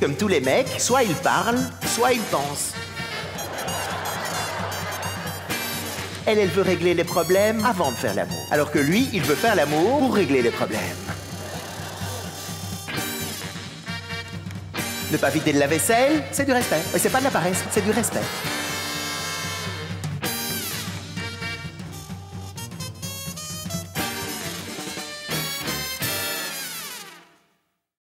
Comme tous les mecs, soit ils parlent, soit ils pensent. Elle, elle veut régler les problèmes avant de faire l'amour. Alors que lui, il veut faire l'amour pour régler les problèmes. Ne pas vider de la vaisselle, c'est du respect. Mais c'est pas de la paresse, c'est du respect.